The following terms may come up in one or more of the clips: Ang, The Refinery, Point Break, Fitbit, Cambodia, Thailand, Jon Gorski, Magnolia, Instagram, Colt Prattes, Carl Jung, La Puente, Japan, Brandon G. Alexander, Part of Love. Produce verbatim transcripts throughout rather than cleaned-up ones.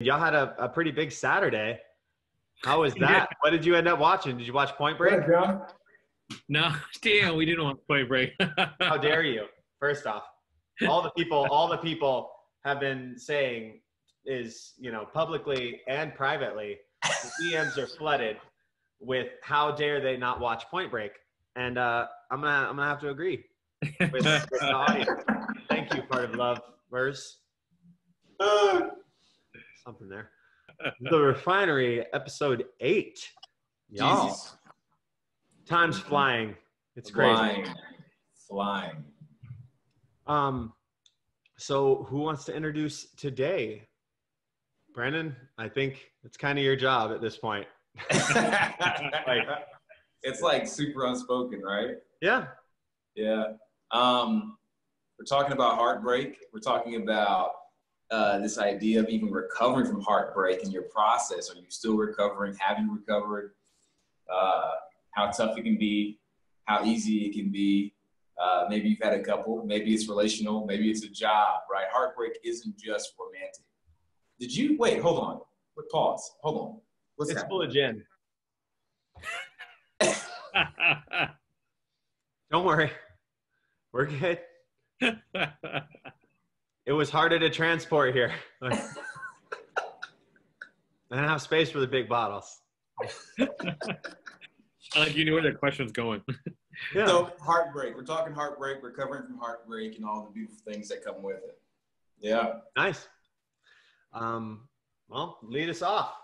Y'all had a, a pretty big Saturday. How was that? Yeah. What did you end up watching? Did you watch Point Break? Yeah, no, damn, we didn't watch Point Break. How dare you? First off, all the people, all the people have been saying is, you know, publicly and privately, the D Ms are flooded with how dare they not watch Point Break, and uh, I'm gonna, I'm gonna have to agree with, with the audience. Thank you, Part of Love, verse. Something there. The Refinery, episode eight. Y'all, time's flying. It's flying. Crazy. Flying. Um. So, who wants to introduce today? Brandon, I think it's kind of your job at this point. Like, it's like super unspoken, right? Yeah. Yeah. Um, we're talking about heartbreak. We're talking about uh, this idea of even recovering from heartbreak and your process. Are you still recovering? Have you recovered? Uh, how tough it can be, how easy it can be. Uh, maybe you've had a couple, maybe it's relational, maybe it's a job, right? Heartbreak isn't just romantic. Did you, wait, hold on, wait, pause, hold on. What's it's happening? Full of gin. Don't worry, we're good. It was harder to transport here. I don't have space for the big bottles. Like you knew where the question's going. Yeah. So heartbreak, we're talking heartbreak, recovering from heartbreak and all the beautiful things that come with it. Yeah. Nice. Um, well, lead us off.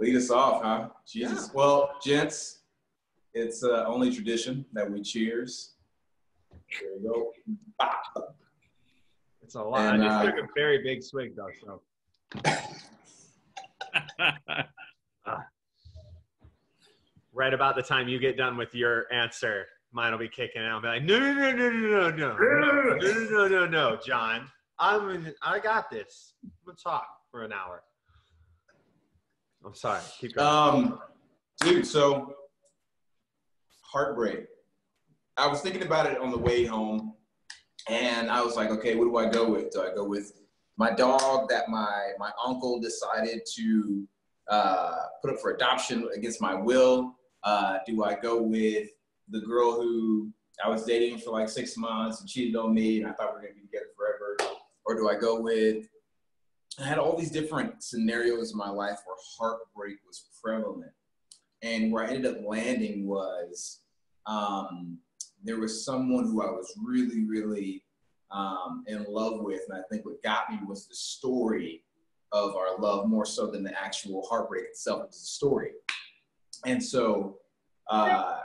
Lead us off, huh? Jesus. Yeah. Well, gents, it's uh, only tradition that we cheers. There we go. Bop. It's a lot. And, I just uh, took a very big swig, though, so. uh, right about the time you get done with your answer, mine will be kicking out. I'll be like, no, no, no, no, no, no, no, no, no, no, no, no, John. I'm in, I got this. I'm going to talk for an hour. I'm sorry. Keep going. Um, dude, so heartbreak. I was thinking about it on the way home, and I was like, okay, what do I go with? Do I go with my dog that my, my uncle decided to uh, put up for adoption against my will? Uh, do I go with the girl who I was dating for like six months and cheated on me, and I thought we were going to be together forever? Or do I go with, I had all these different scenarios in my life where heartbreak was prevalent. And where I ended up landing was, um, there was someone who I was really, really um, in love with. And I think what got me was the story of our love more so than the actual heartbreak itself. It was the story. And so uh,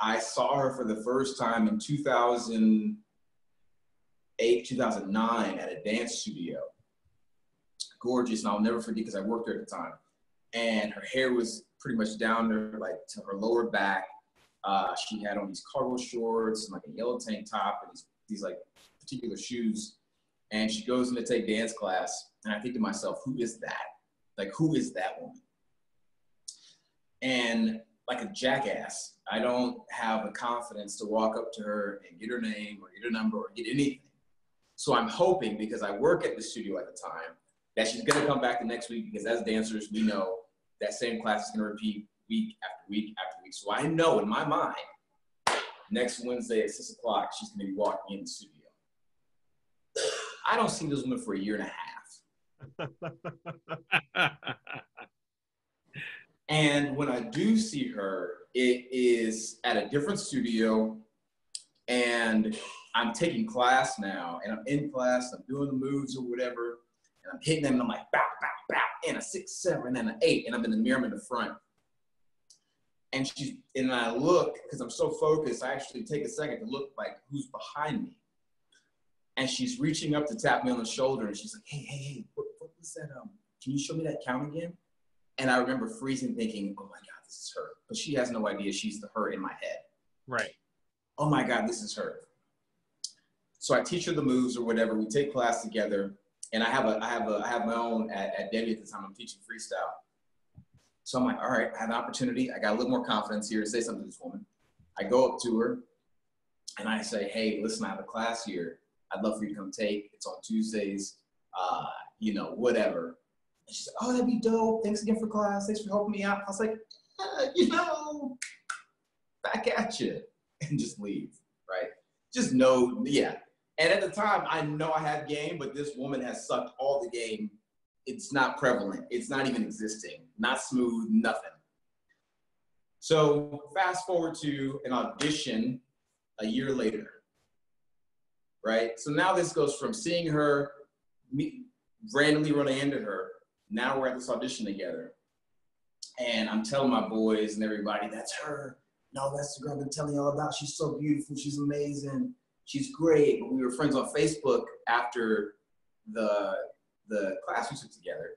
I saw her for the first time in two thousand eight, two thousand nine at a dance studio. Gorgeous, and I'll never forget because I worked there at the time. And her hair was pretty much down there, like to her lower back. Uh, she had on these cargo shorts and like a yellow tank top and these, these like particular shoes. And she goes in to take dance class. And I think to myself, who is that? Like, who is that woman? And like a jackass, I don't have the confidence to walk up to her and get her name or get her number or get anything. So I'm hoping, because I work at the studio at the time, that she's gonna come back the next week, because as dancers, we know that same class is gonna repeat week after week after week. So I know in my mind, next Wednesday at six o'clock, she's gonna be walking in the studio. I don't see this woman for a year and a half. And when I do see her, it is at a different studio, and I'm taking class now, and I'm in class, I'm doing the moves or whatever, and I'm hitting them, and I'm like, bow, bow, bow, and a six, seven, and an eight, and I'm in the mirror, I'm in the front. And she's, and I look, because I'm so focused, I actually take a second to look like who's behind me. And she's reaching up to tap me on the shoulder, and she's like, hey, hey, hey, what, what was that, um, can you show me that count again? And I remember freezing thinking, oh my God, this is her. But she has no idea she's the her in my head. Right. Oh my God, this is her. So I teach her the moves or whatever, we take class together. And I have a, I have a, I have my own at, at Debbie at the time. I'm teaching freestyle. So I'm like, all right, I have an opportunity. I got a little more confidence here to say something to this woman. I go up to her and I say, hey, listen, I have a class here. I'd love for you to come take. It's on Tuesdays, uh, you know, whatever. And she's like, oh, that'd be dope. Thanks again for class. Thanks for helping me out. I was like, yeah, you know, back at you. And just leave, right? Just know, yeah. And at the time, I know I have game, but this woman has sucked all the game. It's not prevalent. It's not even existing. Not smooth, nothing. So fast forward to an audition a year later, right? So now this goes from seeing her, me, randomly running into her. Now we're at this audition together. And I'm telling my boys and everybody, that's her. No, that's the girl I've been telling you all about. She's so beautiful. She's amazing. She's great. But we were friends on Facebook after the, the class we took together.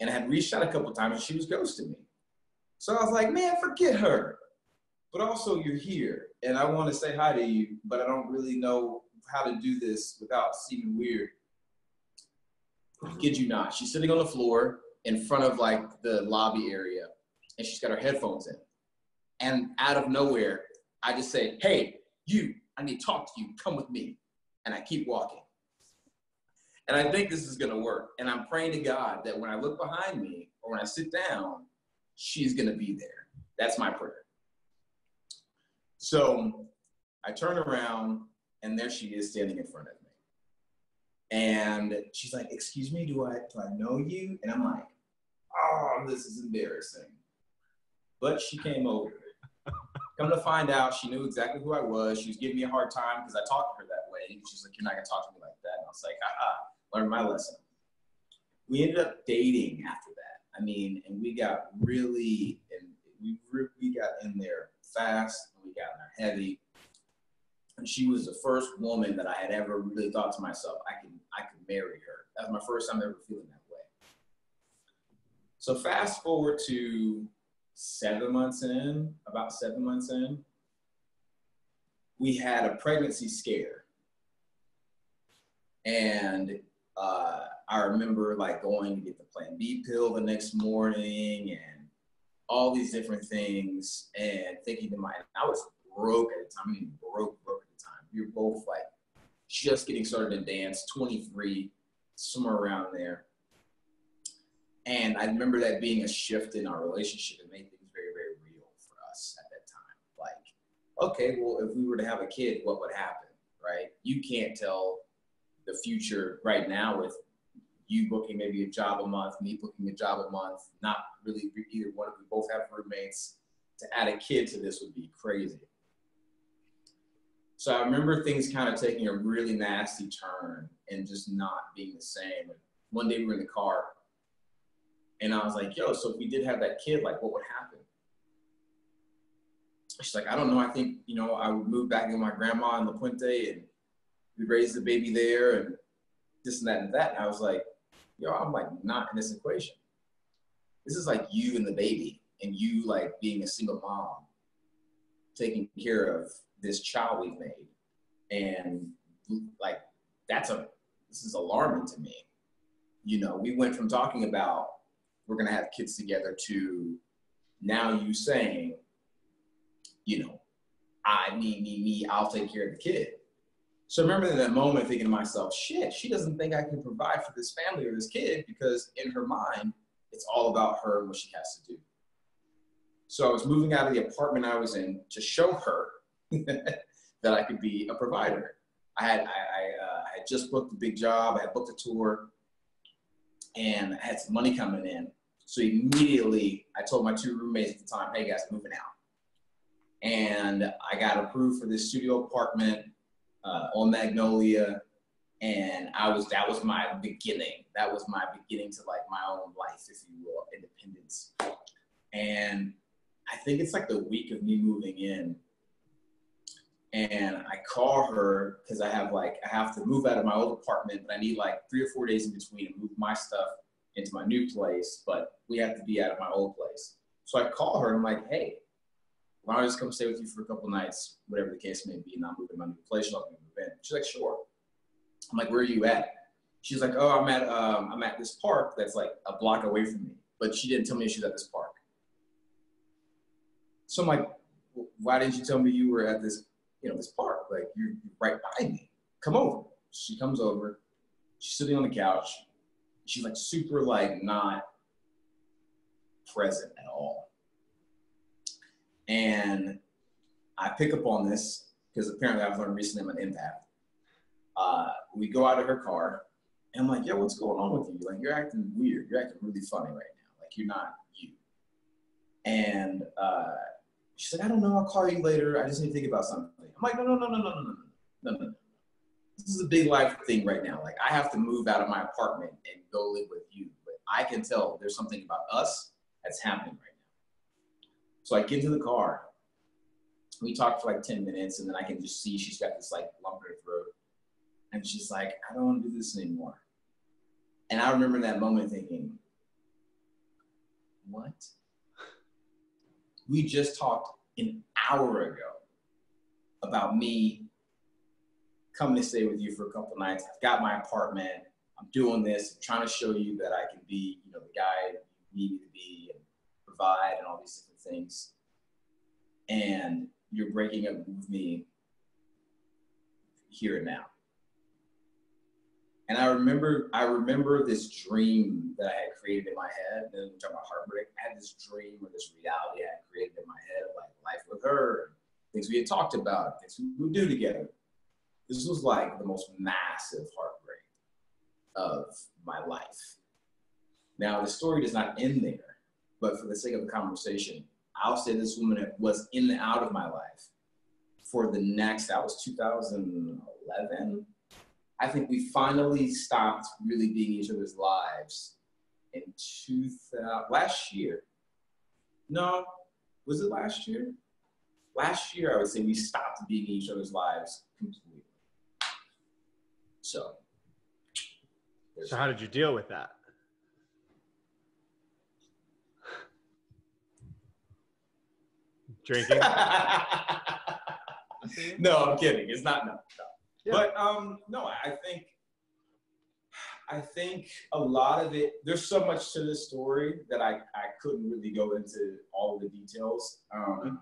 And I had reached out a couple of times and she was ghosting me. So I was like, man, forget her. But also you're here and I want to say hi to you, but I don't really know how to do this without seeming weird. I kid you not. She's sitting on the floor in front of like the lobby area and she's got her headphones in. And out of nowhere, I just say, hey, you, I need to talk to you. Come with me. And I keep walking. And I think this is going to work. And I'm praying to God that when I look behind me or when I sit down, she's going to be there. That's my prayer. So I turn around and there she is standing in front of me. And she's like, excuse me, do I, do I know you? And I'm like, oh, this is embarrassing. But she came over. Come to find out, she knew exactly who I was. She was giving me a hard time because I talked to her that way. She's like, you're not going to talk to me like that. And I was like, ah, learned my lesson. We ended up dating after that. I mean, and we got really, and we we got in there fast, and we got in there heavy. And she was the first woman that I had ever really thought to myself, I can, I can marry her. That was my first time ever feeling that way. So fast forward to seven months in, about seven months in, we had a pregnancy scare. And uh, I remember like going to get the Plan B pill the next morning and all these different things and thinking to my, I was broke at the time, I mean broke, broke at the time. We were both like just getting started in dance, twenty-three, somewhere around there. And I remember that being a shift in our relationship. It made things very, very real for us at that time. Like, okay, well, if we were to have a kid, what would happen, right? You can't tell the future right now with you booking maybe a job a month, me booking a job a month, not really either one of we both have roommates. To add a kid to this would be crazy. So I remember things kind of taking a really nasty turn and just not being the same. And one day we were in the car and I was like, yo, so if we did have that kid, like what would happen? She's like, I don't know. I think, you know, I would move back in with my grandma in La Puente and we raised the baby there and this and that and that. And I was like, yo, I'm like not in this equation. This is like you and the baby and you like being a single mom, taking care of this child we've made. And like, that's a, this is alarming to me. You know, we went from talking about, we're gonna have kids together to now you saying, you know, I, me, me, me, I'll take care of the kid. So I remember in that moment thinking to myself, shit, she doesn't think I can provide for this family or this kid because in her mind, it's all about her and what she has to do. So I was moving out of the apartment I was in to show her that I could be a provider. I had, I, I, uh, I had just booked a big job, I had booked a tour, and I had some money coming in. So immediately I told my two roommates at the time, hey guys, I'm moving out. And I got approved for this studio apartment uh, on Magnolia. And I was, that was my beginning. That was my beginning to like my own life, if you will, independence. And I think it's like the week of me moving in. And I call her because I have like, I have to move out of my old apartment, but I need like three or four days in between to move my stuff into my new place, but we have to be out of my old place. So I call her and I'm like, hey, why don't I just come stay with you for a couple nights, whatever the case may be, and I'm moving my new place, I'll move in. She's like, sure. I'm like, where are you at? She's like, oh, I'm at, um, I'm at this park that's like a block away from me, but she didn't tell me she was at this park. So I'm like, why didn't you tell me you were at this, you know, this park, like you're right by me, come over. She comes over, she's sitting on the couch. she's like super like not present at all. And I pick up on this because apparently I've learned recently I'm an empath. Uh, we go out of her car and I'm like, yo, what's going on with you? Like, you're acting weird. You're acting really funny right now. Like, you're not you. And uh, she's like, I don't know. I'll call you later. I just need to think about something. I'm like, no, no, no, no, no, no, no, no, no, no. This is a big life thing right now. Like, I have to move out of my apartment and go live with you. But I can tell there's something about us that's happening right now. So I get into the car. We talk for like ten minutes, and then I can just see she's got this like lump in her throat. And she's like, I don't want to do this anymore. And I remember that moment thinking, what? We just talked an hour ago about me coming to stay with you for a couple nights. I've got my apartment. I'm doing this. I'm trying to show you that I can be, you know, the guy you need me to be and provide and all these different things. And you're breaking up with me here and now. And I remember, I remember this dream that I had created in my head. Then I'm talking about heartbreak. I had this dream or this reality I had created in my head, like life with her, things we had talked about, things we would do together. This was like the most massive heartbreak of my life. Now, the story does not end there, but for the sake of the conversation, I'll say this woman was in and out of my life for the next, that was two thousand eleven. I think we finally stopped really being each other's lives in two thousand, last year. No, was it last year? Last year, I would say we stopped being each other's lives completely. So. So how did you deal with that? Drinking? No, I'm kidding. It's not, no, no. Yeah. But um, no, I think, I think a lot of it, there's so much to this story that I, I couldn't really go into all of the details um,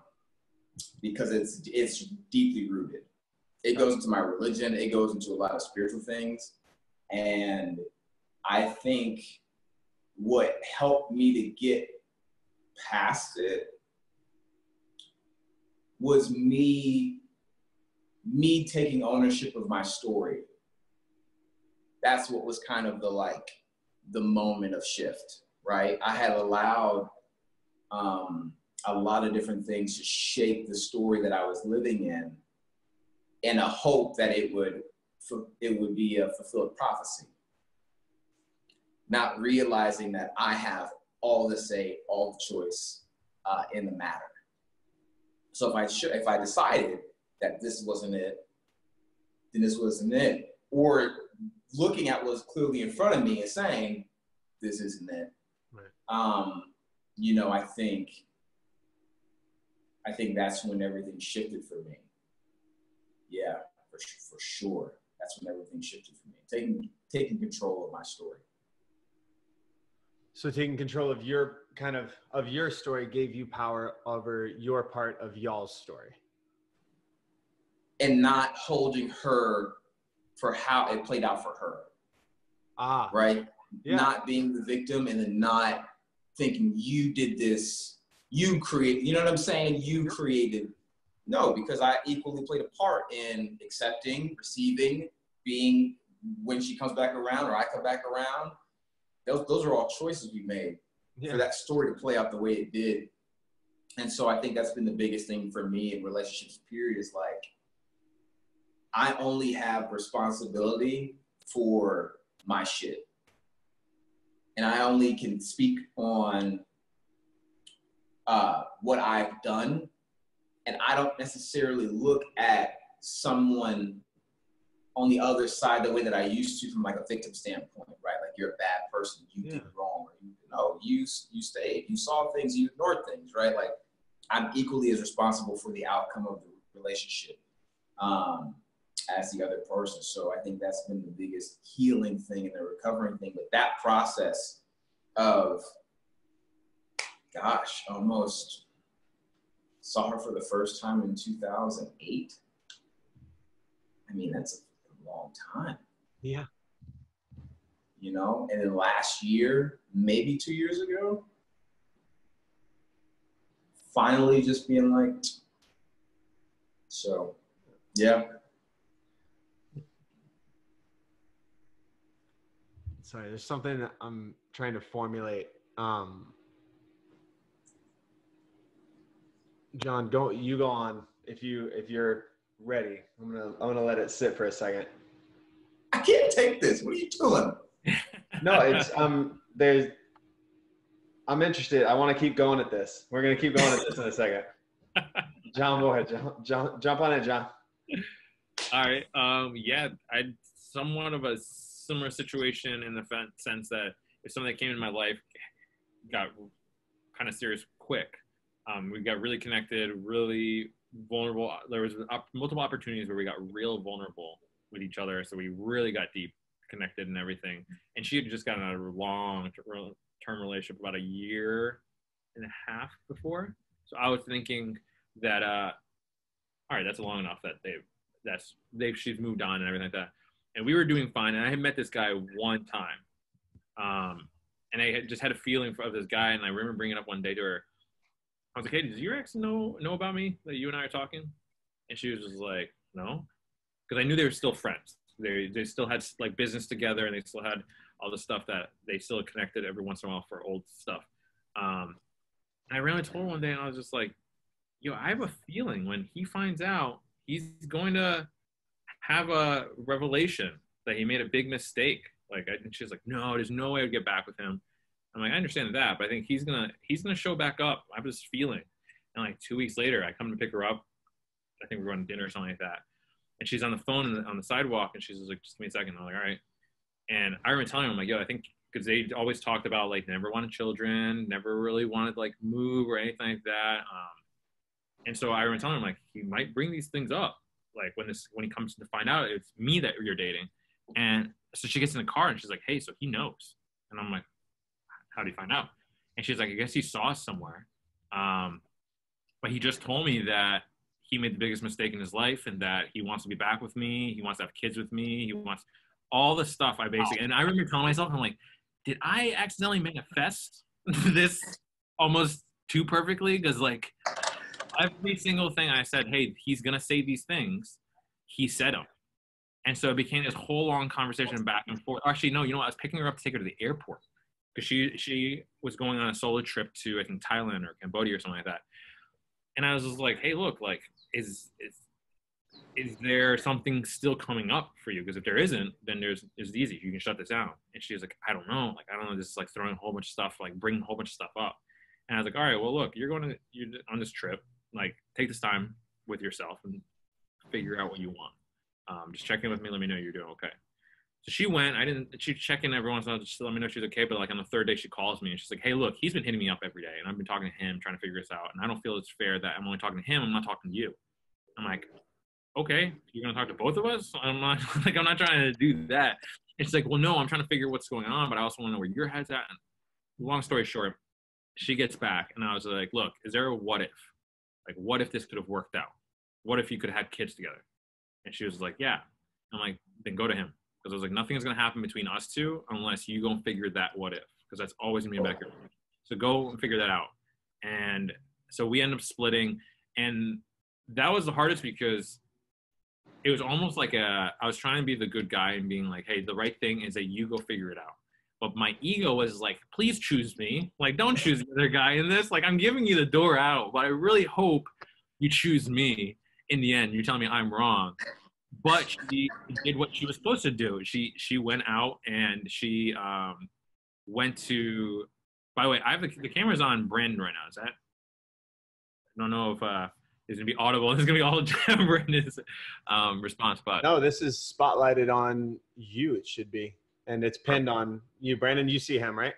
because it's, it's deeply rooted. It goes into my religion. It goes into a lot of spiritual things. And I think what helped me to get past it was me me taking ownership of my story. That's what was kind of the like, the moment of shift, right? I had allowed um, a lot of different things to shape the story that I was living in, in a hope that it would, it would be a fulfilled prophecy. Not realizing that I have all the say, all the choice uh, in the matter. So if I, should, if I decided that this wasn't it, then this wasn't it. Or looking at what's clearly in front of me and saying, this isn't it. Right. Um, you know, I think, I think that's when everything shifted for me. Yeah, for, for sure. That's when everything shifted for me. Taking, taking control of my story. So taking control of your kind of, of your story gave you power over your part of y'all's story. And not holding her for how it played out for her. Ah. Right? Yeah. Not being the victim and then not thinking you did this, you created, you know what I'm saying? You created. No, because I equally played a part in accepting, receiving, being, when she comes back around or I come back around. Those, those are all choices we made yeah. for that story to play out the way it did. And so I think that's been the biggest thing for me in relationships, period, is like, I only have responsibility for my shit. And I only can speak on uh, what I've done. And I don't necessarily look at someone on the other side the way that I used to from like a victim standpoint, right? Like you're a bad person, you yeah. did wrong, or you know, you, you stayed, you saw things, you ignored things, right? Like I'm equally as responsible for the outcome of the relationship. Um, as the other person. So I think that's been the biggest healing thing and the recovering thing. But that process of, gosh, almost saw her for the first time in two thousand eight. I mean, that's a long time. Yeah. you know? And then last year, maybe two years ago, finally just being like, so, yeah. Sorry, there's something I'm trying to formulate. Um, John, go. You go on if you if you're ready. I'm gonna I'm gonna let it sit for a second. I can't take this. What are you doing? No, it's um. There's. I'm interested. I want to keep going at this. We're gonna keep going at this in a second. John, go ahead. John, John, jump on it, John. All right. Um. Yeah. I somewhat of a similar situation in the sense that if something that came in my life got kind of serious quick, um, we got really connected, really vulnerable. There was op multiple opportunities where we got real vulnerable with each other. So we really got deep connected and everything. And she had just gotten a long term relationship about a year and a half before. So I was thinking that, uh, all right, that's long enough that they've, that's, they've, she's moved on and everything like that. And we were doing fine. And I had met this guy one time. Um, and I had just had a feeling of this guy. And I remember bringing it up one day to her. I was like, hey, does your ex know, know about me that you and I are talking? And she was just like, no. Because I knew they were still friends. They, they still had like business together. And they still had all the stuff that they still connected every once in a while for old stuff. Um, and I randomly told her one day. And I was just like, yo, I have a feeling when he finds out, he's going to have a revelation that he made a big mistake. Like, I, and she's like, no, there's no way I would get back with him. I'm like, I understand that, but I think he's gonna, he's gonna show back up. I have this feeling. And like two weeks later, I come to pick her up. I think we're going to dinner or something like that. And she's on the phone on the sidewalk, and she's just like, just give me a second. I'm like, all right. And I remember telling him, like, yo, I think, because they always talked about like never wanted children, never really wanted like move or anything like that. Um, and so I remember telling him, like, he might bring these things up. Like when this, when he comes to find out it's me that you're dating. And so she gets in the car and she's like, hey, so he knows. And I'm like, how do you find out? And she's like, I guess he saw us somewhere. Um, but he just told me that he made the biggest mistake in his life and that he wants to be back with me. He wants to have kids with me. He wants all the stuff I basically, and I remember telling myself, I'm like, did I accidentally manifest this almost too perfectly? Cause like, every single thing I said, hey, he's going to say these things, he said them. And so it became this whole long conversation back and forth. Actually, no, you know what? I was picking her up to take her to the airport because she, she was going on a solo trip to, I think, Thailand or Cambodia or something like that. And I was just like, hey, look, like, is, is, is there something still coming up for you? Because if there isn't, then there's, it's easy. You can shut this down. And she was like, I don't know. Like, I don't know. This is like throwing a whole bunch of stuff, like bringing a whole bunch of stuff up. And I was like, all right, well, look, you're going to, you're on this trip. Like, take this time with yourself and figure out what you want. Um, just check in with me. Let me know you're doing okay. So she went. I didn't. She'd check in every once in a while just to let me know she's okay. But, like, on the third day, she calls me. And she's like, hey, look, he's been hitting me up every day. And I've been talking to him, trying to figure this out. And I don't feel it's fair that I'm only talking to him. I'm not talking to you. I'm like, okay, you're going to talk to both of us? I'm not, like, I'm not trying to do that. And she's like, well, no, I'm trying to figure what's going on. But I also want to know where your head's at. And long story short, she gets back. And I was like, look, is there a what if? Like, what if this could have worked out? What if you could have had kids together? And she was like, yeah. I'm like, then go to him. Because I was like, nothing is going to happen between us two unless you go and figure that what if. Because that's always going to be back here. So go and figure that out. And so we end up splitting. And that was the hardest because it was almost like a, I was trying to be the good guy and being like, hey, the right thing is that you go figure it out. But my ego was like, please choose me. Like, don't choose the other guy in this. Like, I'm giving you the door out, but I really hope you choose me in the end. You're telling me I'm wrong. But she did what she was supposed to do. She she went out and she um, went to, by the way, I have the, the camera's on Brandon right now. Is that? I don't know if uh, it's going to be audible. It's going to be all Brandon's um, response. But no, this is spotlighted on you. It should be. And it's pinned on you. Brandon, you see him, right?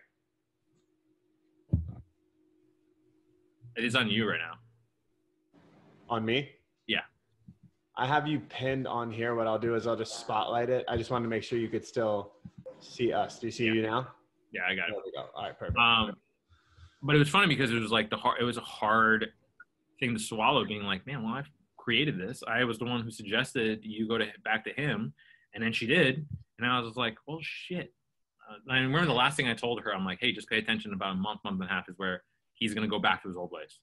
It is on you right now. On me? Yeah. I have you pinned on here. What I'll do is I'll just spotlight it. I just wanted to make sure you could still see us. Do you see yeah. you now? Yeah, I got there it. There we go. All right, perfect. Um, but it was funny because it was like the hard, it was a hard thing to swallow being like, man, well, I've created this. I was the one who suggested you go to back to him. And then she did. And I was like, well, shit, uh, I remember the last thing I told her, I'm like, hey, just pay attention, about a month, month and a half is where he's going to go back to his old place.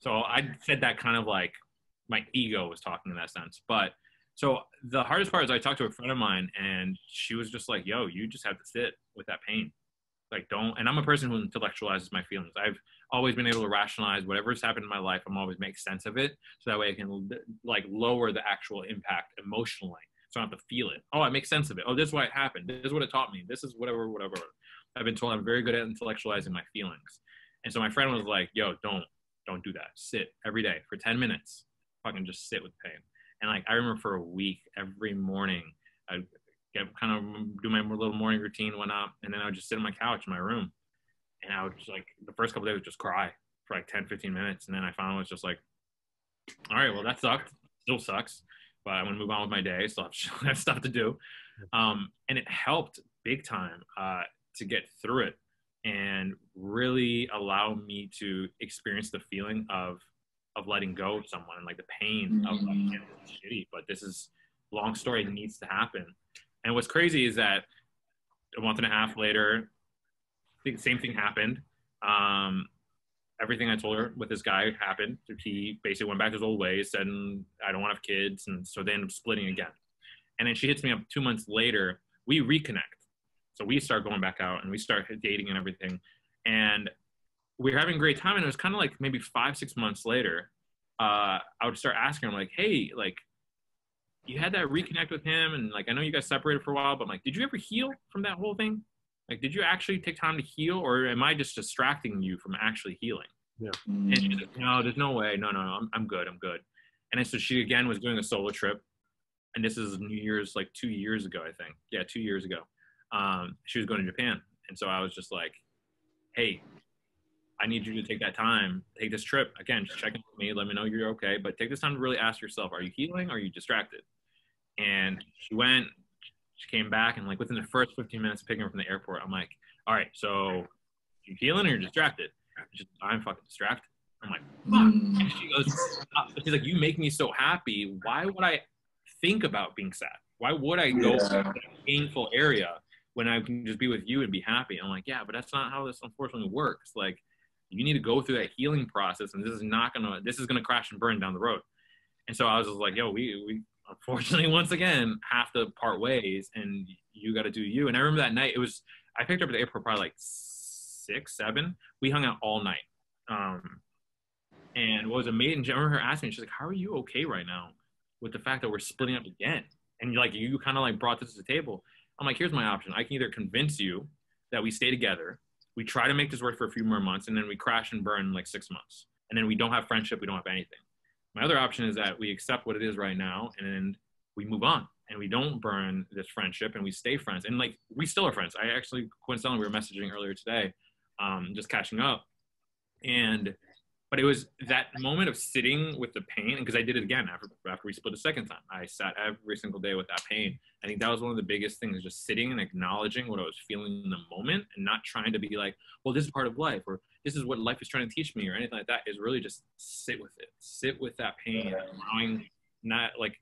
So I said that kind of like my ego was talking in that sense. But so the hardest part is I talked to a friend of mine and she was just like, yo, you just have to sit with that pain. Like, don't, and I'm a person who intellectualizes my feelings. I've always been able to rationalize whatever's happened in my life. I'm always make sense of it. So that way I can like lower the actual impact emotionally. So I don't have to feel it. Oh, I make sense of it. Oh, this is why it happened. This is what it taught me. This is whatever, whatever. I've been told I'm very good at intellectualizing my feelings. And so my friend was like, yo, don't, don't do that. Sit every day for ten minutes. Fucking just sit with pain. And like, I remember for a week, every morning, I get kind of do my little morning routine, whatnot. And then I would just sit on my couch in my room. And I would just like, the first couple of days, just cry for like ten, fifteen minutes. And then I finally was just like, all right, well, that sucked. Still sucks. But I'm going to move on with my day. So I have stuff to do. Um, and it helped big time uh, to get through it and really allow me to experience the feeling of, of letting go of someone and like the pain of like, yeah, this is shitty, but this is long story. It needs to happen. And what's crazy is that a month and a half later, the same thing happened. Um, Everything I told her with this guy happened. He basically went back to his old ways, said, I don't want to have kids. And so they ended up splitting again. And then she hits me up two months later. We reconnect. So we start going back out and we start dating and everything. And we were having a great time. And it was kind of like maybe five, six months later, uh, I would start asking her, I'm like, hey, like, you had that reconnect with him. And like, I know you guys separated for a while, but I'm like, did you ever heal from that whole thing? Like, did you actually take time to heal, or am I just distracting you from actually healing? Yeah. And she's like, no, there's no way. No, no, no, I'm, I'm good. I'm good. And so she, again, was doing a solo trip. And this is New Year's, like two years ago, I think. Yeah, two years ago. Um, she was going to Japan. And so I was just like, hey, I need you to take that time. Take this trip. Again, just check in with me. Let me know you're okay. But take this time to really ask yourself, are you healing or are you distracted? And she went. She came back, and like within the first fifteen minutes of picking her from the airport, I'm like, all right, so you're healing or you're distracted? She's like, I'm fucking distracted. I'm like, fuck. And she goes, stop. She's like, you make me so happy. Why would I think about being sad? Why would I go to that painful area when I can just be with you and be happy? I'm like, yeah, but that's not how this unfortunately works. Like, you need to go through that healing process, and this is not going to, this is going to crash and burn down the road. And so I was just like, yo, we, we, unfortunately, once again, have to part ways, and you got to do you. And I remember that night, it was, I picked up at the airport probably like six, seven. We hung out all night. Um, and what was amazing, I remember her asking me, she's like, how are you okay right now with the fact that we're splitting up again? And like, you kind of like brought this to the table. I'm like, here's my option. I can either convince you that we stay together, we try to make this work for a few more months, and then we crash and burn in like six months. And then we don't have friendship, we don't have anything. My other option is that we accept what it is right now and we move on and we don't burn this friendship and we stay friends. And like, we still are friends. I actually, coincidentally, we were messaging earlier today, um, just catching up. And, but it was that moment of sitting with the pain, because I did it again after, after we split a second time. I sat every single day with that pain. I think that was one of the biggest things, just sitting and acknowledging what I was feeling in the moment and not trying to be like, well, this is part of life, or this is what life is trying to teach me, or anything like that. Is really just sit with it, sit with that pain, allowing, not like,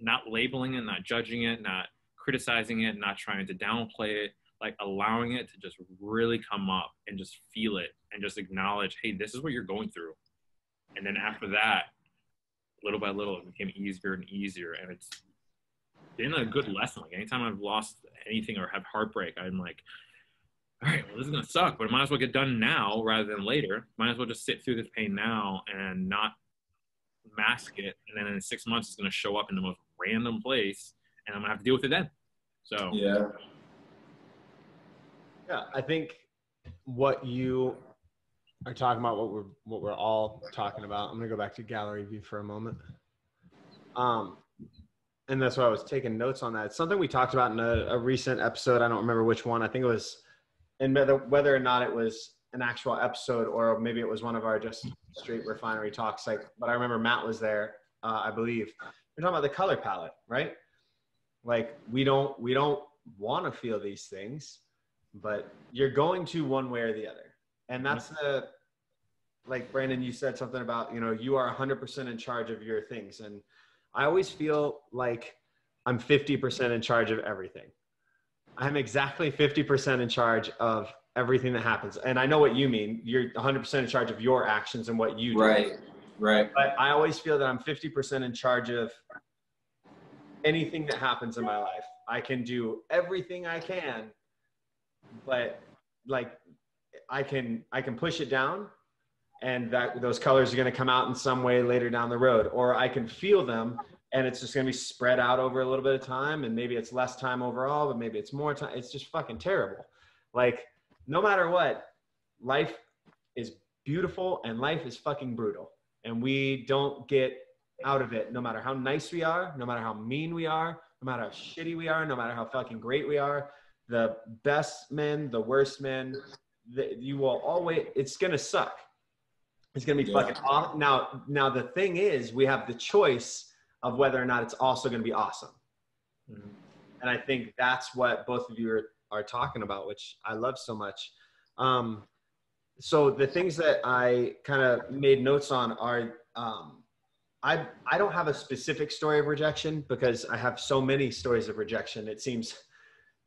not labeling it, not judging it, not criticizing it, not trying to downplay it, like allowing it to just really come up and just feel it and just acknowledge, hey, this is what you're going through. And then after that, little by little, it became easier and easier. And it's been a good lesson. Like anytime I've lost anything or have heartbreak, I'm like, all right, well, this is going to suck, but it might as well get done now rather than later. Might as well just sit through this pain now and not mask it. And then in six months, it's going to show up in the most random place, and I'm going to have to deal with it then. So, yeah. Yeah, I think what you are talking about, what we're, what we're all talking about, I'm going to go back to gallery view for a moment. Um, and that's why I was taking notes on that. It's something we talked about in a, a recent episode. I don't remember which one. I think it was... And whether, whether or not it was an actual episode or maybe it was one of our just straight refinery talks, like, but I remember Matt was there, uh, I believe. We're talking about the color palette, right? Like we don't, we don't want to feel these things, but you're going to one way or the other. And that's the, like Brandon, you said something about, you know, you are one hundred percent in charge of your things. And I always feel like I'm fifty percent in charge of everything. I'm exactly fifty percent in charge of everything that happens. And I know what you mean. You're one hundred percent in charge of your actions and what you do. Right, right. But I always feel that I'm fifty percent in charge of anything that happens in my life. I can do everything I can, but like I can, I can push it down, and that those colors are going to come out in some way later down the road, or I can feel them and it's just going to be spread out over a little bit of time. And maybe it's less time overall, but maybe it's more time. It's just fucking terrible. Like, no matter what, life is beautiful and life is fucking brutal, and we don't get out of it. No matter how nice we are, no matter how mean we are, no matter how shitty we are, no matter how fucking great we are, the best men, the worst men, the, you will always, it's going to suck. It's going to be yeah. fucking awesome. Now, now the thing is, we have the choice of whether or not it's also going to be awesome. Mm-hmm. And I think that's what both of you are, are talking about, which I love so much. Um, so the things that I kind of made notes on are, um, I, I don't have a specific story of rejection because I have so many stories of rejection. It seems,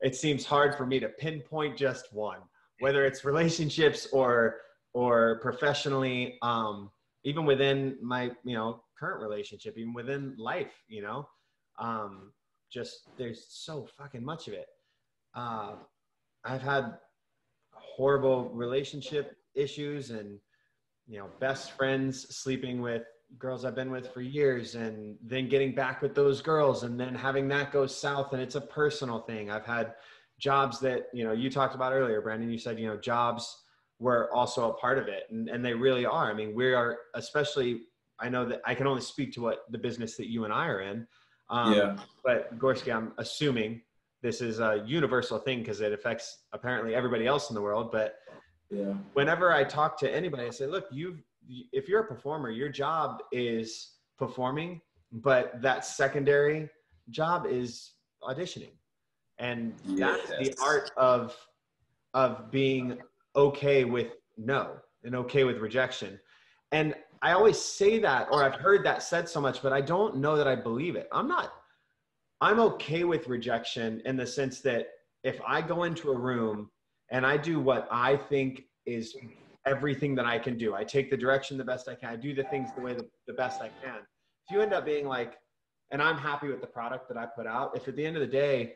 it seems hard for me to pinpoint just one, whether it's relationships or, or professionally, um, even within my, you know, current relationship, even within life, you know, um, just there's so fucking much of it. Uh, I've had horrible relationship issues and, you know, best friends sleeping with girls I've been with for years and then getting back with those girls and then having that go south. And it's a personal thing. I've had jobs that, you know, you talked about earlier, Brandon, you said, you know, jobs were also a part of it. And, and they really are. I mean, we are, especially, I know that I can only speak to what the business that you and I are in. Um, yeah. But Gorski, I'm assuming this is a universal thing because it affects apparently everybody else in the world. But yeah. whenever I talk to anybody, I say, look, you've, if you're a performer, your job is performing, but that secondary job is auditioning. And yes. that's the art of, of being okay with no and okay with rejection. And I always say that, or I've heard that said so much, but I don't know that I believe it. I'm not, I'm okay with rejection in the sense that if I go into a room and I do what I think is everything that I can do. I take the direction the best I can. I do the things the way the, the best I can. If you end up being like, and I'm happy with the product that I put out, if at the end of the day,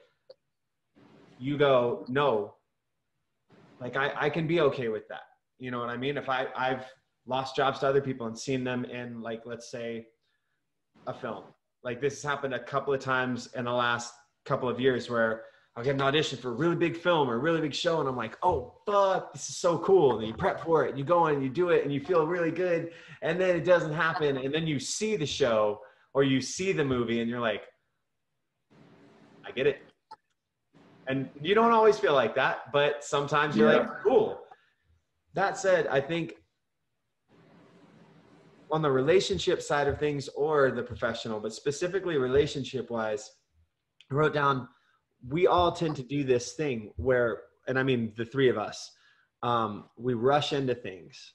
you go, no, like I, I can be okay with that. You know what I mean? If I, I've lost jobs to other people and seen them in like, let's say a film, like this has happened a couple of times in the last couple of years where I'll get an audition for a really big film or a really big show. And I'm like, oh, fuck, this is so cool. And you prep for it, and you go in and you do it and you feel really good. And then it doesn't happen. And then you see the show or you see the movie and you're like, I get it. And you don't always feel like that, but sometimes you're yeah. like, cool. That said, I think on the relationship side of things or the professional, but specifically relationship wise, I wrote down, we all tend to do this thing where, and I mean, the three of us, um, we rush into things,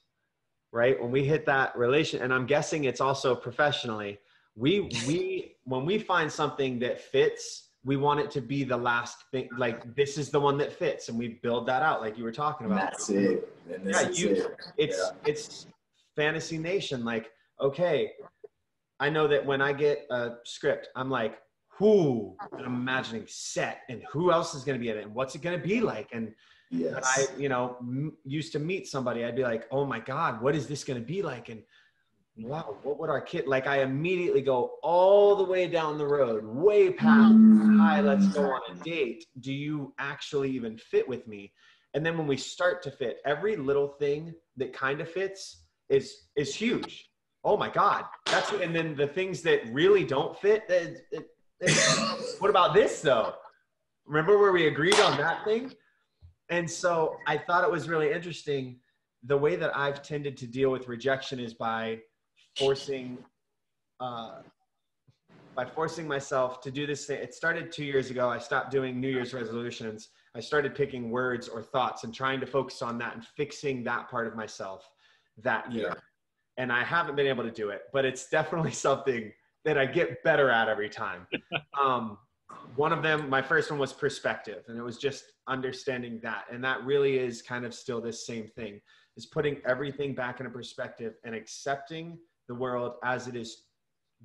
right? When we hit that relation, and I'm guessing it's also professionally, we, we, when we find something that fits, we want it to be the last thing. Like, this is the one that fits. And we build that out. Like you were talking about. That's it. And this yeah, is you, it. It's, yeah. it's fantasy nation. Like, okay, I know that when I get a script, I'm like, who I'm imagining set and who else is going to be in it and what's it going to be like. And yes. I, you know, m used to meet somebody, I'd be like, oh my God, what is this going to be like? And wow, what would our kid, like I immediately go all the way down the road, way past, hi, let's go on a date. Do you actually even fit with me? And then when we start to fit, every little thing that kind of fits is, is huge. Oh my God. That's, and then the things that really don't fit, it, it, what about this though? Remember where we agreed on that thing? And so I thought it was really interesting. The way that I've tended to deal with rejection is by forcing, uh, by forcing myself to do this thing. It started two years ago. I stopped doing New Year's resolutions. I started picking words or thoughts and trying to focus on that and fixing that part of myself that year. Yeah. And I haven't been able to do it, but it's definitely something that I get better at every time. Um, one of them, my first one was perspective, and it was just understanding that. And that really is kind of still this same thing, is putting everything back into perspective and accepting the world as it is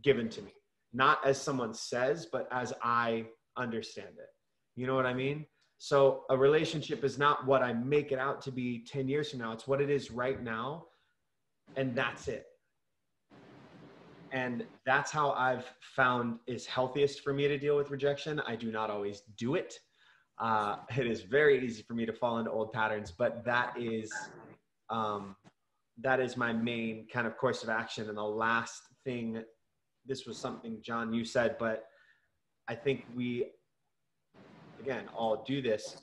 given to me, not as someone says, but as I understand it. You know what I mean? So a relationship is not what I make it out to be ten years from now. It's what it is right now. And that's it. And that's how I've found is healthiest for me to deal with rejection. I do not always do it. Uh, it is very easy for me to fall into old patterns, but that is, um, that is my main kind of course of action. And the last thing, this was something, John, you said, but I think we, again, all do this.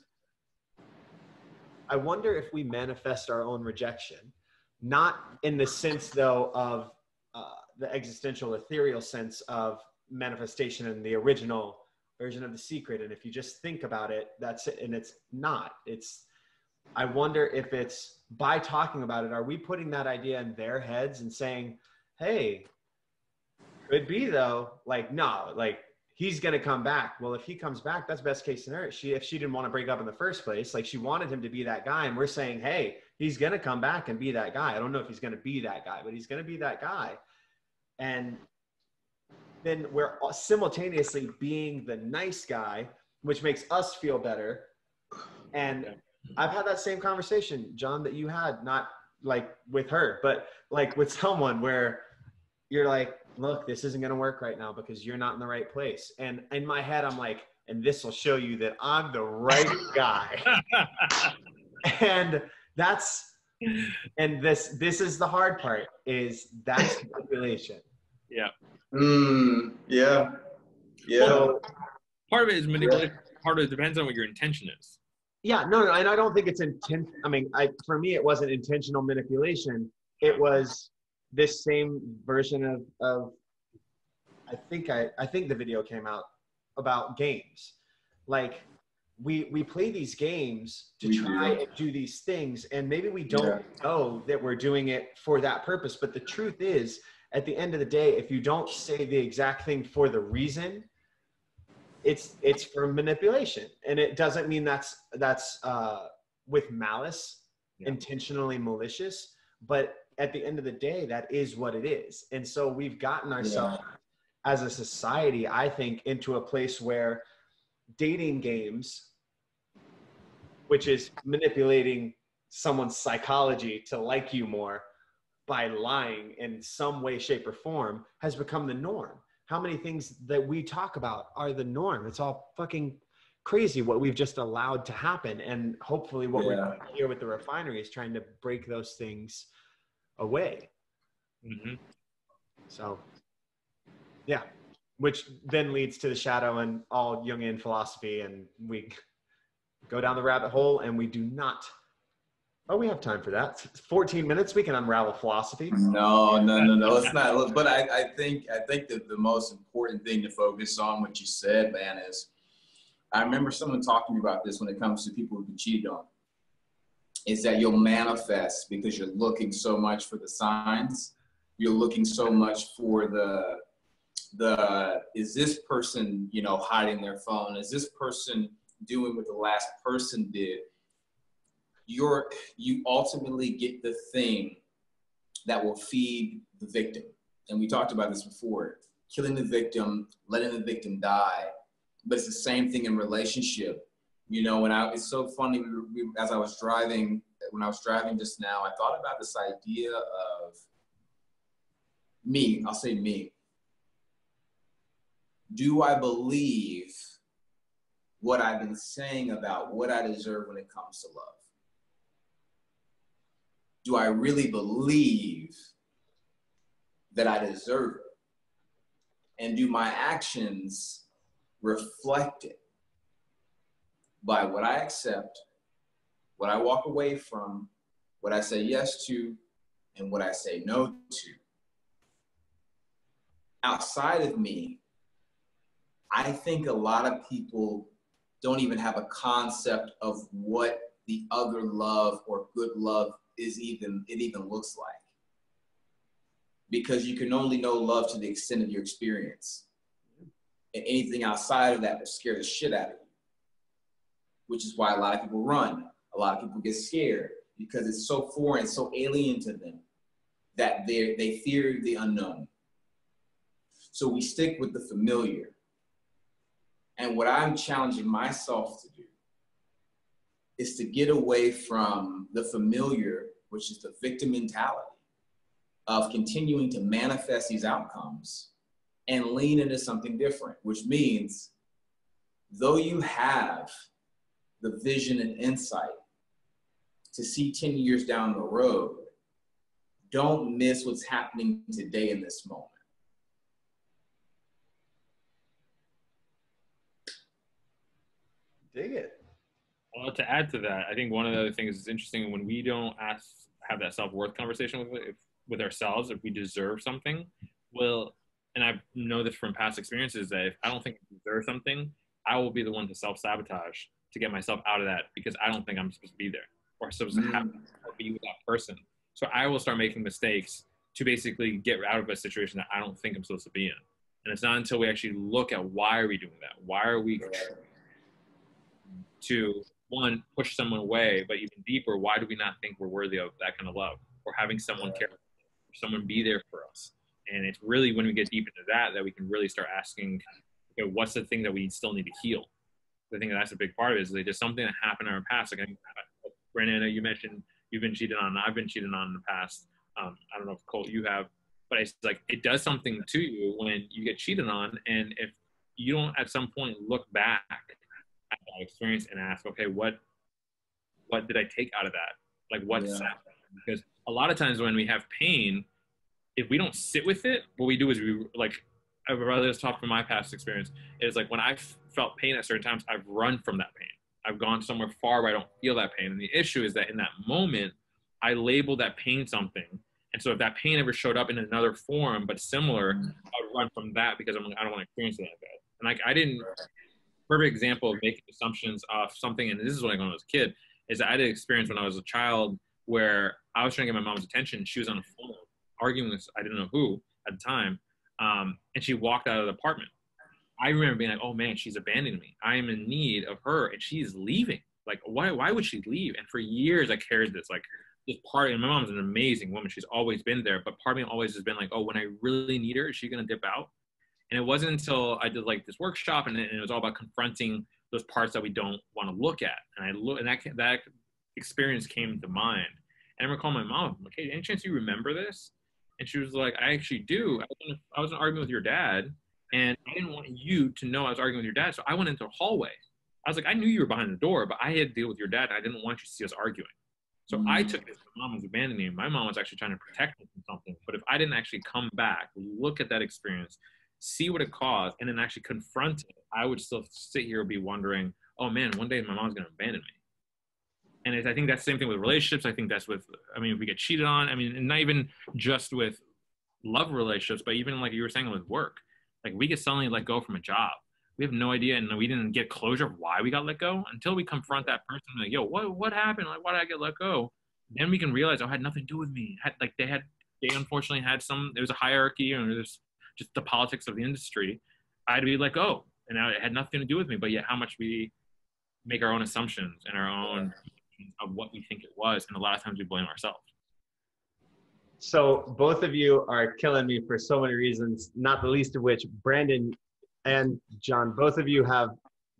I wonder if we manifest our own rejection, not in the sense though of, uh, the existential ethereal sense of manifestation in the original version of The Secret. And if you just think about it, that's it. And it's not, it's, I wonder if it's by talking about it, are we putting that idea in their heads and saying, hey, could be though, like, no, like he's going to come back. Well, if he comes back, that's best case scenario. She, if she didn't want to break up in the first place, like she wanted him to be that guy. And we're saying, hey, he's going to come back and be that guy. I don't know if he's going to be that guy, but he's going to be that guy. And then we're simultaneously being the nice guy, which makes us feel better. And I've had that same conversation, John, that you had, not like with her, but like with someone where you're like, look, this isn't going to work right now because you're not in the right place. And in my head, I'm like, and this will show you that I'm the right guy. And that's, and this, this is the hard part, is that's manipulation. Yeah. Mm, yeah. Yeah. Well, part of it is manipulation. Part of it depends on what your intention is. Yeah. No, no. And I don't think it's intent. I mean, I, for me, it wasn't intentional manipulation. It was this same version of, of I think I, I think the video came out about games. Like we, we play these games to we try do. and do these things. And maybe we don't yeah. know that we're doing it for that purpose. But the truth is, at the end of the day, if you don't say the exact thing for the reason, it's it's for manipulation. And it doesn't mean that's that's uh, with malice, yeah. intentionally malicious, but at the end of the day, that is what it is. And so we've gotten ourselves yeah. as a society, I think, into a place where dating games, which is manipulating someone's psychology to like you more, by lying in some way, shape, or form, has become the norm. How many things that we talk about are the norm? It's all fucking crazy what we've just allowed to happen. And hopefully what yeah. we're doing here with The Refinery is trying to break those things away. Mm-hmm. So, yeah. Which then leads to the shadow and all Jungian philosophy. And we go down the rabbit hole and we do not Oh, we have time for that. fourteen minutes. We can unravel philosophy. No, no, no, no. Let's not. But I, I think, I think that the most important thing to focus on, what you said, man, is I remember someone talking about this when it comes to people who've been cheated on, is that you'll manifest because you're looking so much for the signs. You're looking so much for the, the, is this person, you know, hiding their phone? Is this person doing what the last person did? You're, you ultimately get the thing that will feed the victim. And we talked about this before, killing the victim, letting the victim die. But it's the same thing in relationship. You know, when I, it's so funny, we were, we, as I was driving, when I was driving just now, I thought about this idea of me, I'll say me. Do I believe what I've been saying about what I deserve when it comes to love? Do I really believe that I deserve it? And do my actions reflect it by what I accept, what I walk away from, what I say yes to, and what I say no to? Outside of me, I think a lot of people don't even have a concept of what the other love or good love is even, it even looks like. Because you can only know love to the extent of your experience. and anything outside of that will scare the shit out of you, which is why a lot of people run. A lot of people get scared because it's so foreign, so alien to them that they they fear the unknown. So we stick with the familiar. And what I'm challenging myself to do is to get away from the familiar, which is the victim mentality of continuing to manifest these outcomes, and lean into something different, which means though you have the vision and insight to see ten years down the road, don't miss what's happening today in this moment. Dig it. Well, to add to that, I think one of the other things that's interesting when we don't ask, have that self-worth conversation with, if, with ourselves, if we deserve something, well, and I know this from past experiences, that if I don't think I deserve something, I will be the one to self-sabotage to get myself out of that because I don't think I'm supposed to be there or supposed mm. to have or be with that person. So I will start making mistakes to basically get out of a situation that I don't think I'm supposed to be in. And it's not until we actually look at why are we doing that? Why are we to, one, push someone away, but even deeper, why do we not think we're worthy of that kind of love or having someone care, or someone be there for us? And it's really when we get deep into that, that we can really start asking, you know, what's the thing that we still need to heal? The thing that that's a big part of it is there's something that happened in our past. Like, Brandon, you mentioned you've been cheated on, I've been cheated on in the past. Um, I don't know if Colt, you have, but it's like, it does something to you when you get cheated on. And if you don't at some point look back at that experience and ask, okay, what, what did I take out of that? Like what's yeah. that? Because a lot of times when we have pain, if we don't sit with it, what we do is we like, I would rather just talk from my past experience. It's like when I felt pain at certain times, I've run from that pain. I've gone somewhere far where I don't feel that pain. And the issue is that in that moment, I labeled that pain something. And so if that pain ever showed up in another form, but similar, mm-hmm. I would run from that because I'm like, I don't want to experience it like that. And like, I didn't, perfect example of making assumptions off something. And this is what I got when I was a kid is I had an experience when I was a child where I was trying to get my mom's attention. She was on the phone arguing with, I didn't know who at the time. Um, and she walked out of the apartment. I remember being like, oh man, she's abandoned me. I am in need of her and she's leaving. Like, why, why would she leave? And for years I carried this, like this part of me. My mom's an amazing woman. She's always been there, but part of me always has been like, oh, when I really need her, is she going to dip out? And it wasn't until I did like this workshop and it, and it was all about confronting those parts that we don't want to look at. And I look, and that, that experience came to mind. And I recall my mom, I'm like, hey, any chance you remember this? And she was like, I actually do. I was, in a, I was in an argument with your dad, and I didn't want you to know I was arguing with your dad. So I went into a hallway. I was like, I knew you were behind the door, but I had to deal with your dad. And I didn't want you to see us arguing. So mm. I took this. My mom was abandoning me. My mom was actually trying to protect me from something. But if I didn't actually come back, look at that experience, see what it caused, and then actually confront it, I would still sit here and be wondering, oh, man, one day my mom's going to abandon me. And it's, I think that's the same thing with relationships. I think that's with, I mean, if we get cheated on, I mean, and not even just with love relationships, but even like you were saying with work, like we get suddenly let go from a job. We have no idea. And we didn't get closure of why we got let go until we confront that person. Like, yo, what, what happened? Like, why did I get let go? Then we can realize, oh, it had nothing to do with me. Had, like they had, they unfortunately had some, there was a hierarchy and there's just the politics of the industry. I had to be let go. And now it had nothing to do with me, but yet how much we make our own assumptions and our own of what we think it was, and a lot of times we blame ourselves. So both of you are killing me for so many reasons, not the least of which Brandon and John, both of you have,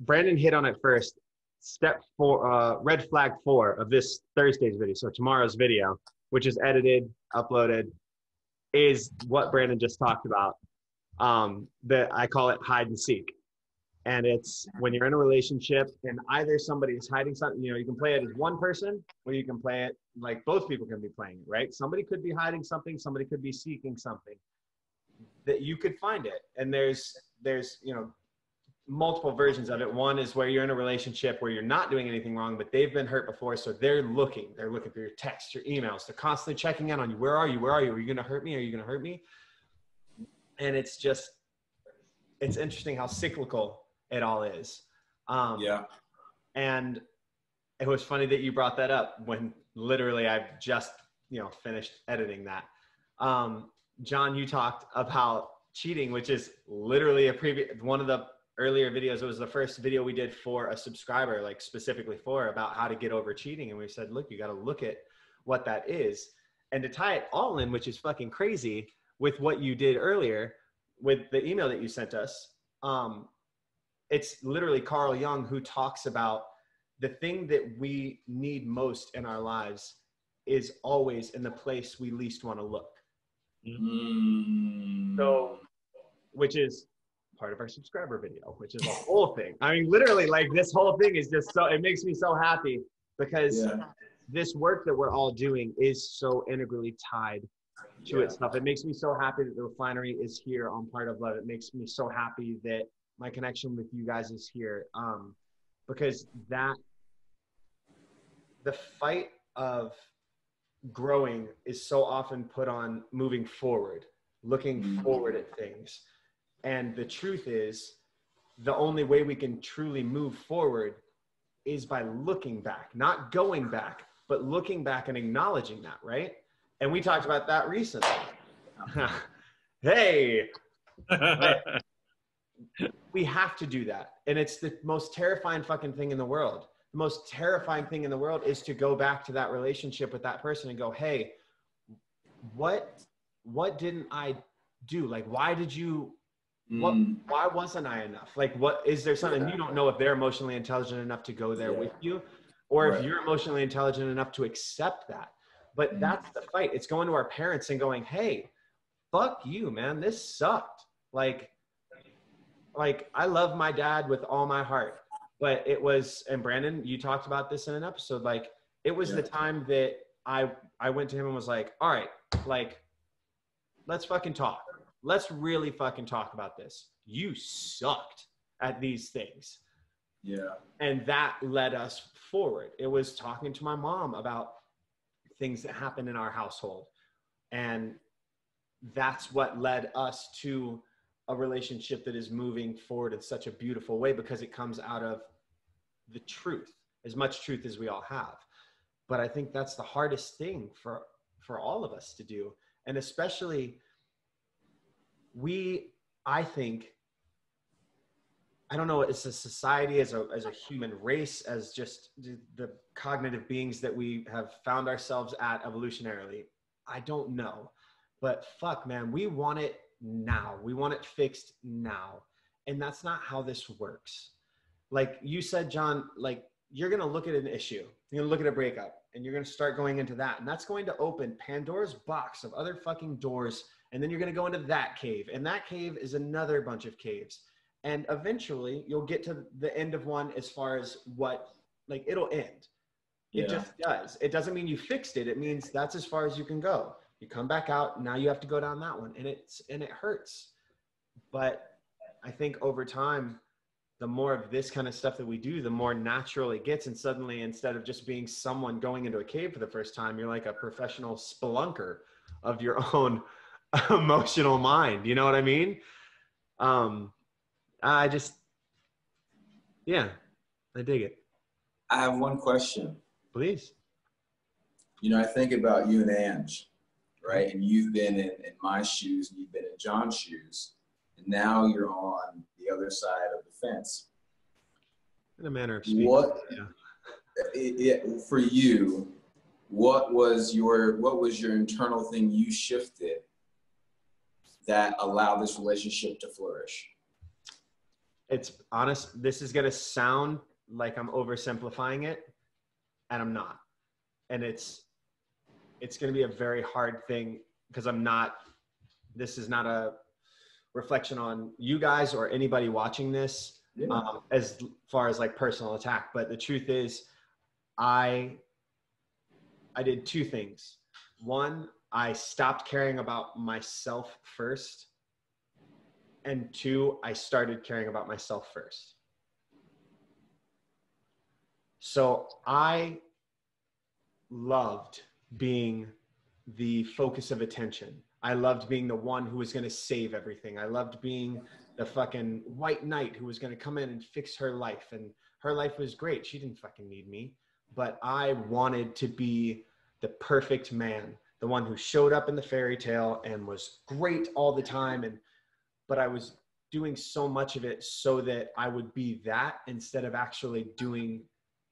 Brandon hit on it first, step four, uh, red flag four of this Thursday's video, so tomorrow's video, which is edited, uploaded, is what Brandon just talked about, um, that I call it hide and seek. And it's when you're in a relationship and either somebody is hiding something, you know, you can play it as one person or you can play it like both people can be playing it, right? Somebody could be hiding something. Somebody could be seeking something that you could find it. And there's, there's, you know, multiple versions of it. One is where you're in a relationship where you're not doing anything wrong, but they've been hurt before. So they're looking, they're looking for your texts, your emails. They're constantly checking in on you. Where are you? Where are you? Are you going to hurt me? Are you going to hurt me? And it's just, it's interesting how cyclical it all is. Um, yeah. And it was funny that you brought that up when literally I've just, you know, finished editing that. Um, John, you talked about cheating, which is literally a previous, one of the earlier videos. It was the first video we did for a subscriber, like specifically for about how to get over cheating. And we said, look, you got to look at what that is. And to tie it all in, which is fucking crazy, with what you did earlier with the email that you sent us, um, it's literally Carl Jung who talks about the thing that we need most in our lives is always in the place we least want to look. Mm. So, which is part of our subscriber video, which is a whole thing. I mean, literally, like, this whole thing is just so, it makes me so happy because yeah. this work that we're all doing is so integrally tied to yeah. itself. It makes me so happy that the refinery is here on Part of Love. It makes me so happy that my connection with you guys is here, um, because that, the fight of growing is so often put on moving forward, looking mm-hmm. forward at things. And the truth is, the only way we can truly move forward is by looking back, not going back, but looking back and acknowledging that, right? And we talked about that recently. Hey! We have to do that. And it's the most terrifying fucking thing in the world. The most terrifying thing in the world is to go back to that relationship with that person and go, hey, what, what didn't I do? Like, why did you, mm. what, why wasn't I enough? Like, what, is there something, you don't know if they're emotionally intelligent enough to go there yeah. with you, or right. if you're emotionally intelligent enough to accept that. But mm. that's the fight. It's going to our parents and going, hey, fuck you, man. This sucked. Like, like I love my dad with all my heart, but it was, and Brandon, you talked about this in an episode, like it was yeah. the time that I, I went to him and was like, all right, like, let's fucking talk. Let's really fucking talk about this. You sucked at these things. Yeah. And that led us forward. It was talking to my mom about things that happened in our household. And that's what led us to a relationship that is moving forward in such a beautiful way, because it comes out of the truth, as much truth as we all have. But I think that's the hardest thing for, for all of us to do. And especially we, I think, I don't know, as a society, as a, as a human race, as just the cognitive beings that we have found ourselves at evolutionarily, I don't know. But fuck, man, we want it now. We want it fixed now. And that's not how this works. Like you said, John, like you're going to look at an issue, you're going to look at a breakup, and you're going to start going into that. And that's going to open Pandora's box of other fucking doors. And then you're going to go into that cave. And that cave is another bunch of caves. And eventually you'll get to the end of one as far as what, like it'll end. It yeah. just does. It doesn't mean you fixed it. It means that's as far as you can go. You come back out, now you have to go down that one. And it's, and it hurts. But I think over time, the more of this kind of stuff that we do, the more natural it gets. And suddenly, instead of just being someone going into a cave for the first time, you're like a professional spelunker of your own emotional mind. You know what I mean? Um, I just, yeah, I dig it. I have one question. Please. You know, I think about you and Ange. Right? And you've been in, in my shoes, and you've been in John's shoes, and now you're on the other side of the fence. In a manner of speaking. What, yeah. it, it, for you, what was your, what was your internal thing you shifted that allowed this relationship to flourish? It's honest, this is going to sound like I'm oversimplifying it, and I'm not. And it's, it's going to be a very hard thing because I'm not, this is not a reflection on you guys or anybody watching this yeah. um, as far as like personal attack. But the truth is I, I did two things. One, I stopped caring about myself first. And two, I started caring about myself first. So I loved being the focus of attention. I loved being the one who was going to save everything. I loved being the fucking white knight who was going to come in and fix her life. And her life was great. She didn't fucking need me. But I wanted to be the perfect man, the one who showed up in the fairy tale and was great all the time and but I was doing so much of it so that I would be that instead of actually doing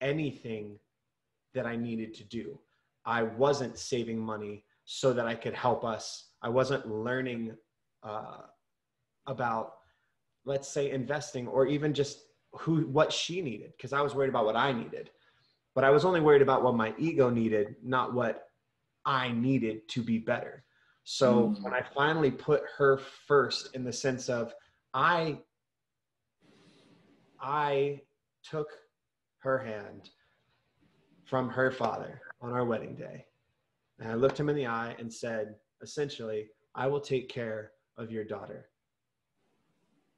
anything that I needed to do. I wasn't saving money so that I could help us. I wasn't learning uh, about, let's say, investing or even just who, what she needed, because I was worried about what I needed. But I was only worried about what my ego needed, not what I needed to be better. So mm-hmm. when I finally put her first, in the sense of I, I took her hand from her father on our wedding day, and I looked him in the eye and said, essentially, I will take care of your daughter.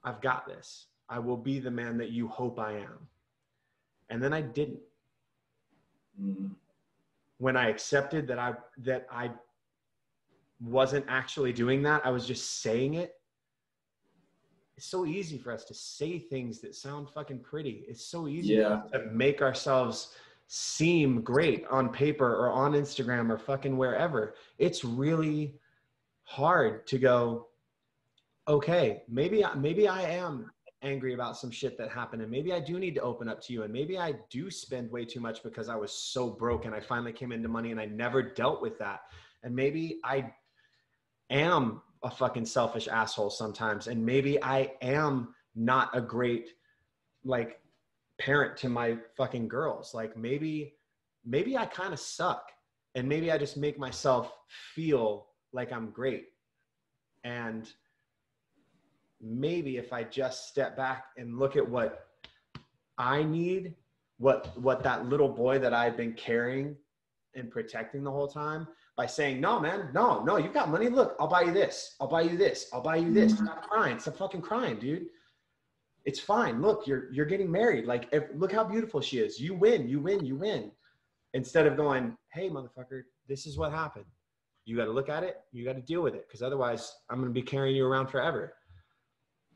I've got this. I will be the man that you hope I am. And then I didn't. Mm-hmm. When I accepted that I, that I wasn't actually doing that, I was just saying it. It's so easy for us to say things that sound fucking pretty. It's so easy yeah. to make ourselves seem great on paper or on Instagram or fucking wherever. It's really hard to go, okay, maybe, maybe I am angry about some shit that happened, and maybe I do need to open up to you, and maybe I do spend way too much because I was so broke and I finally came into money and I never dealt with that. And maybe I am a fucking selfish asshole sometimes, and maybe I am not a great like parent to my fucking girls. Like maybe, maybe I kind of suck, and maybe I just make myself feel like I'm great. And maybe if I just step back and look at what I need, what, what that little boy that I've been carrying and protecting the whole time, by saying, no, man, no, no, you got money. Look, I'll buy you this. I'll buy you this. I'll buy you this. Stop crying. Stop fucking crying, dude. It's fine. Look, you're, you're getting married. Like, if, look how beautiful she is. You win, you win, you win. Instead of going, hey, motherfucker, this is what happened. You got to look at it. You got to deal with it. Because otherwise I'm going to be carrying you around forever.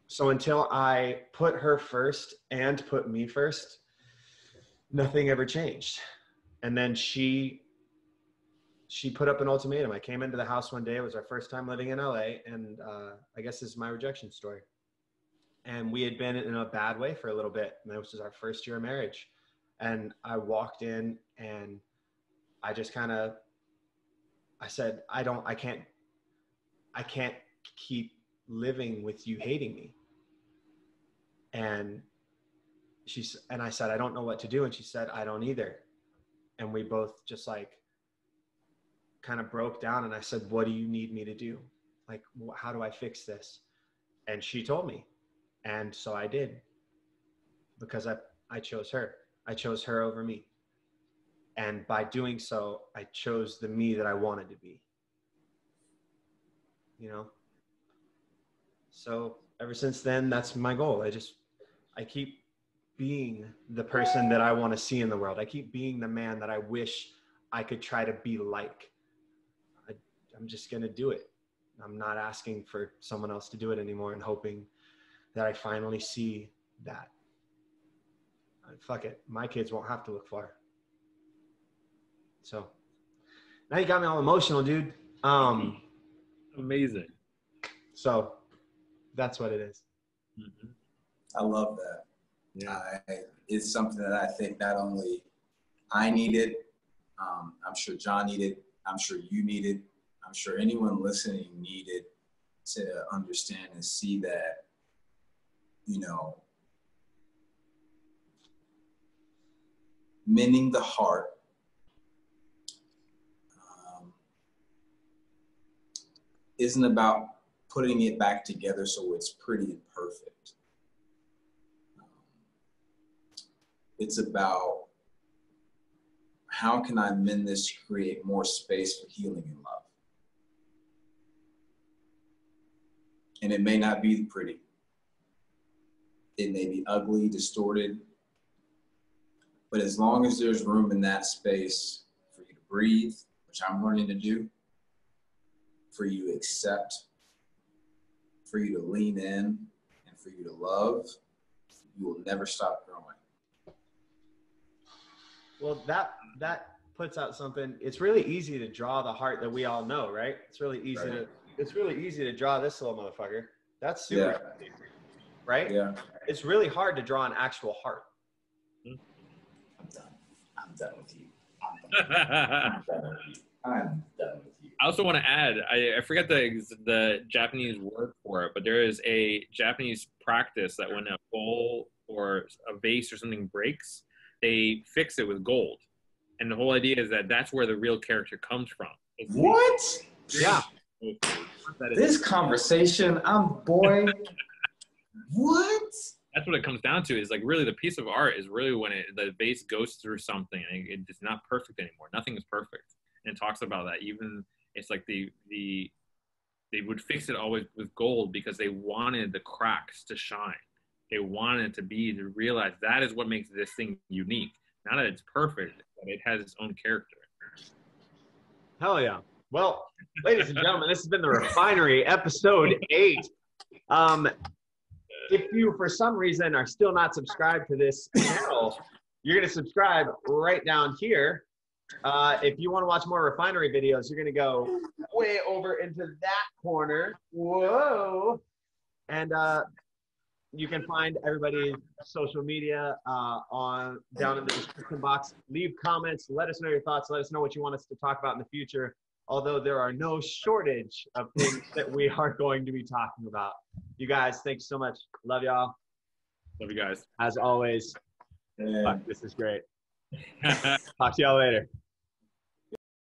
So until I put her first and put me first, nothing ever changed. And then she, she put up an ultimatum. I came into the house one day. It was our first time living in L A. And uh, I guess this is my rejection story. And we had been in a bad way for a little bit. And this was our first year of marriage. And I walked in and I just kind of, I said, I don't, I can't, I can't keep living with you hating me. And she and I said, I don't know what to do. And she said, I don't either. And we both just like kind of broke down. And I said, what do you need me to do? Like, how do I fix this? And she told me. And so I did, because I, I chose her. I chose her over me. And by doing so, I chose the me that I wanted to be, you know? So ever since then, that's my goal. I just, I keep being the person that I want to see in the world. I keep being the man that I wish I could try to be like. I, I'm just going to do it. I'm not asking for someone else to do it anymore and hoping that I finally see that. Fuck it. My kids won't have to look far. So now you got me all emotional, dude. Um, Amazing. So that's what it is. Mm-hmm. I love that. Yeah. I, it's something that I think not only I needed, um, I'm sure John needed, I'm sure you needed, I'm sure anyone listening needed to understand and see that, you know, mending the heart, um, isn't about putting it back together so it's pretty and perfect. Um, it's about, how can I mend this to create more space for healing and love? And it may not be pretty. It may be ugly, distorted, but as long as there's room in that space for you to breathe, which I'm learning to do, for you to accept, for you to lean in, and for you to love, you will never stop growing. Well, that that puts out something. It's really easy to draw the heart that we all know, right? It's really easy right. to it's really easy to draw this little motherfucker. That's super yeah. easy, right? Yeah. It's really hard to draw an actual heart. I'm done. I'm done with you. I'm done with you. I'm done with you. I also want to add, I, I forget the, the Japanese word for it, but there is a Japanese practice that when a bowl or a vase or something breaks, they fix it with gold. And the whole idea is that that's where the real character comes from. It's what? Yeah. This conversation, I'm boy. What? That's what it comes down to, is like really the piece of art is really when it, the vase goes through something and it, it's not perfect anymore. Nothing is perfect. And it talks about that. Even it's like the, the they would fix it always with gold because they wanted the cracks to shine. They wanted to be, to realize that is what makes this thing unique. Not that it's perfect, but it has its own character. Hell yeah. Well, ladies and gentlemen, this has been The Refinery, episode eight. Um, if you, for some reason, are still not subscribed to this channel, you're going to subscribe right down here. Uh, if you want to watch more Refinery videos, you're going to go way over into that corner. Whoa. And uh, you can find everybody's social media uh, on down in the description box. Leave comments. Let us know your thoughts. Let us know what you want us to talk about in the future, although there are no shortage of things that we are going to be talking about. You guys, thanks so much. Love y'all. Love you guys. As always, fuck, this is great. Talk to y'all later.